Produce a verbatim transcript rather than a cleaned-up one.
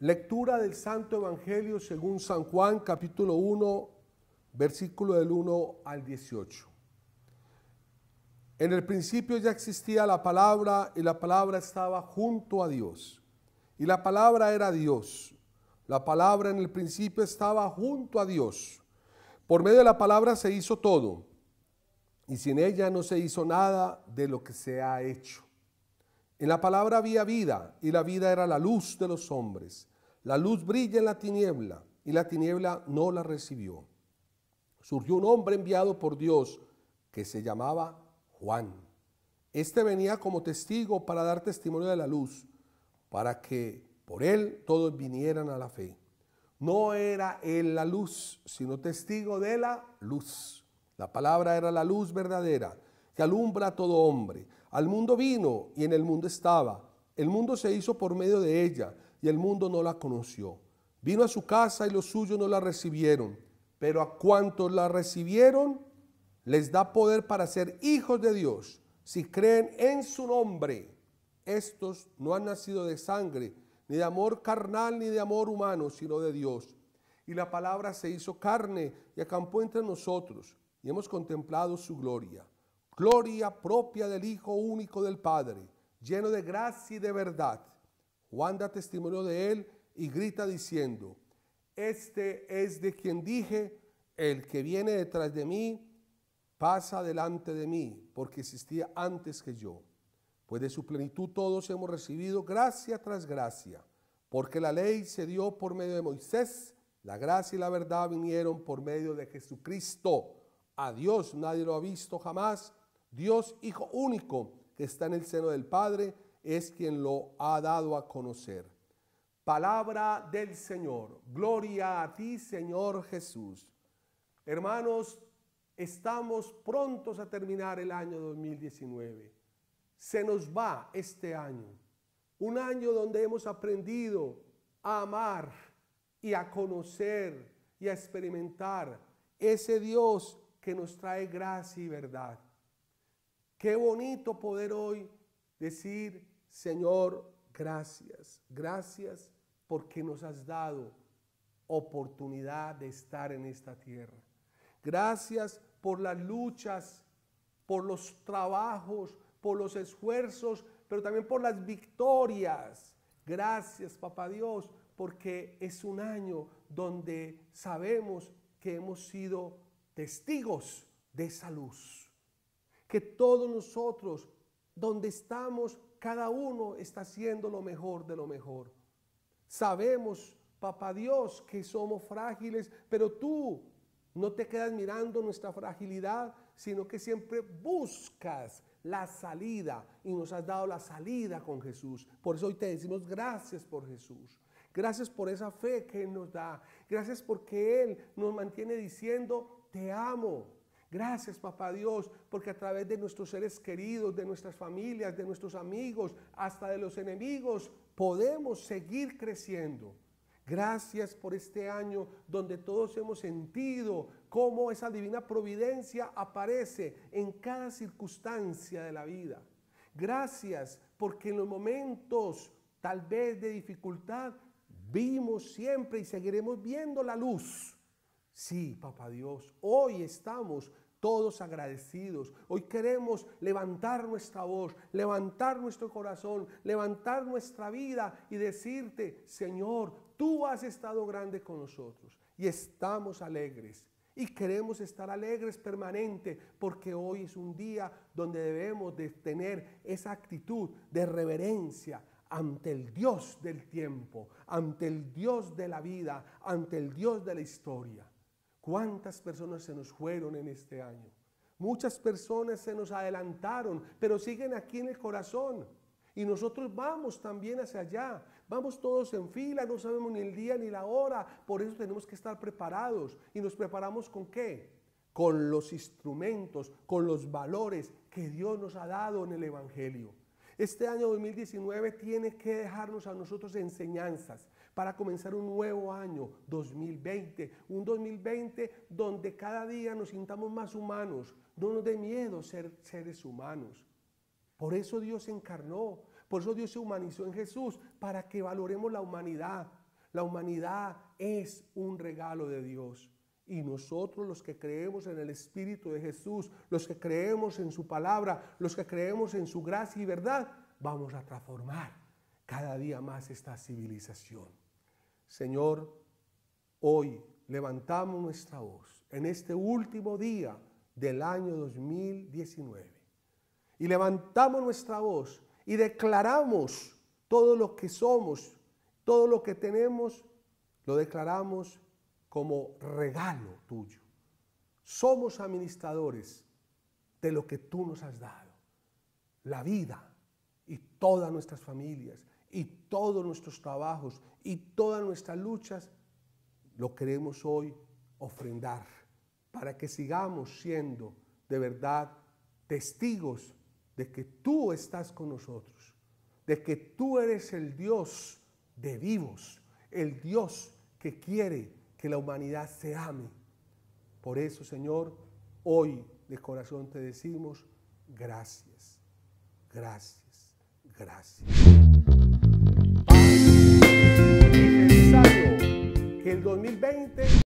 Lectura del Santo Evangelio según San Juan, capítulo uno, versículo del uno al dieciocho. En el principio ya existía la palabra, y la palabra estaba junto a Dios, y la palabra era Dios. La palabra en el principio estaba junto a Dios. Por medio de la palabra se hizo todo, y sin ella no se hizo nada de lo que se ha hecho. En la palabra había vida, y la vida era la luz de los hombres. La luz brilla en la tiniebla, y la tiniebla no la recibió. Surgió un hombre enviado por Dios, que se llamaba Juan. Este venía como testigo para dar testimonio de la luz, para que por él todos vinieran a la fe. No era él la luz, sino testigo de la luz. La palabra era la luz verdadera, que alumbra a todo hombre. Al mundo vino y en el mundo estaba. El mundo se hizo por medio de ella y el mundo no la conoció. Vino a su casa y los suyos no la recibieron. Pero a cuantos la recibieron, les da poder para ser hijos de Dios, si creen en su nombre. Estos no han nacido de sangre, ni de amor carnal, ni de amor humano, sino de Dios. Y la palabra se hizo carne y acampó entre nosotros, y hemos contemplado su gloria. Gloria propia del Hijo único del Padre, lleno de gracia y de verdad. Juan da testimonio de él y grita diciendo: este es de quien dije, el que viene detrás de mí pasa delante de mí, porque existía antes que yo. Pues de su plenitud todos hemos recibido gracia tras gracia, porque la ley se dio por medio de Moisés, la gracia y la verdad vinieron por medio de Jesucristo. A Dios nadie lo ha visto jamás. Dios, Hijo único, que está en el seno del Padre, es quien lo ha dado a conocer. Palabra del Señor. Gloria a ti, Señor Jesús. Hermanos, estamos prontos a terminar el año dos mil diecinueve. Se nos va este año. Un año donde hemos aprendido a amar y a conocer y a experimentar ese Dios que nos trae gracia y verdad. Qué bonito poder hoy decir: Señor, gracias, gracias porque nos has dado oportunidad de estar en esta tierra. Gracias por las luchas, por los trabajos, por los esfuerzos, pero también por las victorias. Gracias, Papá Dios, porque es un año donde sabemos que hemos sido testigos de esa luz, que todos nosotros, donde estamos, cada uno está haciendo lo mejor de lo mejor. Sabemos, Papá Dios, que somos frágiles, pero tú no te quedas mirando nuestra fragilidad, sino que siempre buscas la salida, y nos has dado la salida con Jesús. Por eso hoy te decimos gracias por Jesús. Gracias por esa fe que Él nos da. Gracias porque Él nos mantiene diciendo: te amo. Gracias, Papá Dios, porque a través de nuestros seres queridos, de nuestras familias, de nuestros amigos, hasta de los enemigos, podemos seguir creciendo. Gracias por este año donde todos hemos sentido cómo esa divina providencia aparece en cada circunstancia de la vida. Gracias porque en los momentos tal vez de dificultad vimos siempre y seguiremos viendo la luz. Sí, Papá Dios, hoy estamos todos agradecidos. Hoy queremos levantar nuestra voz, levantar nuestro corazón, levantar nuestra vida y decirte: Señor, tú has estado grande con nosotros y estamos alegres. Y queremos estar alegres permanente, porque hoy es un día donde debemos de tener esa actitud de reverencia ante el Dios del tiempo, ante el Dios de la vida, ante el Dios de la historia. ¿Cuántas personas se nos fueron en este año? Muchas personas se nos adelantaron, pero siguen aquí en el corazón. Y nosotros vamos también hacia allá. Vamos todos en fila, no sabemos ni el día ni la hora. Por eso tenemos que estar preparados. ¿Y nos preparamos con qué? Con los instrumentos, con los valores que Dios nos ha dado en el Evangelio. Este año dos mil diecinueve tiene que dejarnos a nosotros enseñanzas para comenzar un nuevo año, dos mil veinte. Un dos mil veinte donde cada día nos sintamos más humanos. No nos dé miedo ser seres humanos. Por eso Dios se encarnó, por eso Dios se humanizó en Jesús, para que valoremos la humanidad, La humanidad es un regalo de Dios. Y nosotros los que creemos en el Espíritu de Jesús, los que creemos en su palabra, los que creemos en su gracia y verdad, vamos a transformar cada día más esta civilización. Señor, hoy levantamos nuestra voz en este último día del año dos mil diecinueve. Y levantamos nuestra voz y declaramos todo lo que somos, todo lo que tenemos, lo declaramos como regalo tuyo. Somos administradores de lo que tú nos has dado, la vida y todas nuestras familias y todos nuestros trabajos y todas nuestras luchas, lo queremos hoy ofrendar para que sigamos siendo de verdad testigos de que tú estás con nosotros, de que tú eres el Dios de vivos, el Dios que quiere que la humanidad se ame. Por eso, Señor, hoy de corazón te decimos gracias, gracias, gracias.